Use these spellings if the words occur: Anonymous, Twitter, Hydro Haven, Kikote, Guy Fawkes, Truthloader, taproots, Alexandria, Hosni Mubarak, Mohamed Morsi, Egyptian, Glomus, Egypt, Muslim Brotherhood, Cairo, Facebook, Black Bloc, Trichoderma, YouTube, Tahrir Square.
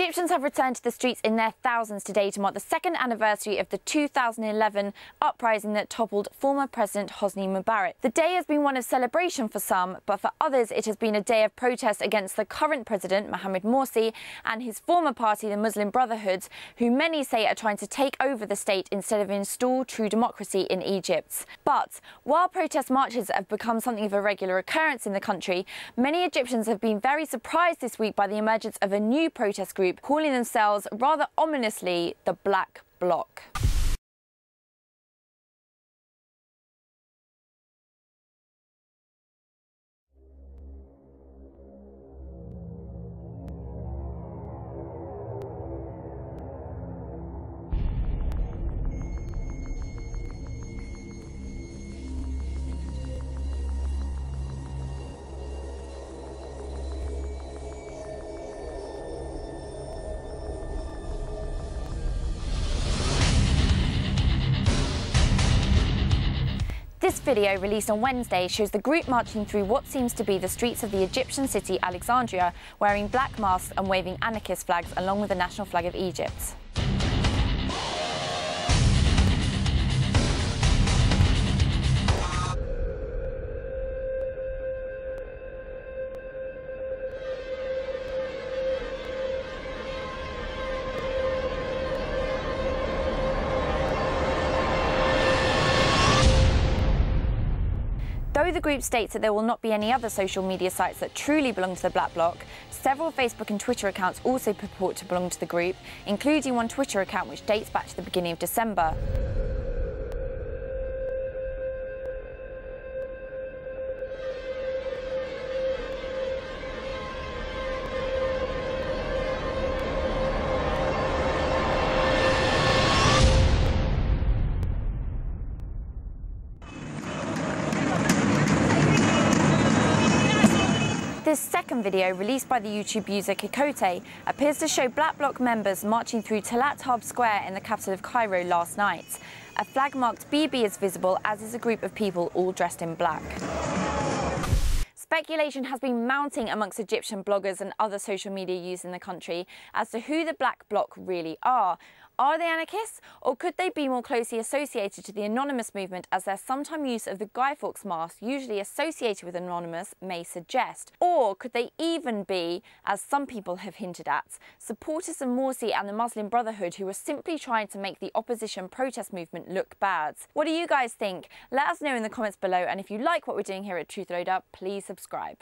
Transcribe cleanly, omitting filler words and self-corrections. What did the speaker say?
Egyptians have returned to the streets in their thousands today to mark the second anniversary of the 2011 uprising that toppled former President Hosni Mubarak. The day has been one of celebration for some, but for others it has been a day of protest against the current president, Mohamed Morsi, and his former party, the Muslim Brotherhood, who many say are trying to take over the state instead of install true democracy in Egypt. But while protest marches have become something of a regular occurrence in the country, many Egyptians have been very surprised this week by the emergence of a new protest group calling themselves, rather ominously, the Black Bloc. This video, released on Wednesday, shows the group marching through what seems to be the streets of the Egyptian city Alexandria, wearing black masks and waving anarchist flags along with the national flag of Egypt. Though the group states that there will not be any other social media sites that truly belong to the Black Bloc, several Facebook and Twitter accounts also purport to belong to the group, including one Twitter account which dates back to the beginning of December. This second video, released by the YouTube user Kikote, appears to show Black Bloc members marching through Tahrir Square in the capital of Cairo last night. A flag marked BB is visible, as is a group of people all dressed in black. Speculation has been mounting amongst Egyptian bloggers and other social media users in the country as to who the Black Bloc really are. Are they anarchists, or could they be more closely associated to the Anonymous movement, as their sometime use of the Guy Fawkes mask, usually associated with Anonymous, may suggest? Or could they even be, as some people have hinted at, supporters of Morsi and the Muslim Brotherhood, who are simply trying to make the opposition protest movement look bad? What do you guys think? Let us know in the comments below, and if you like what we're doing here at Truthloader, please subscribe.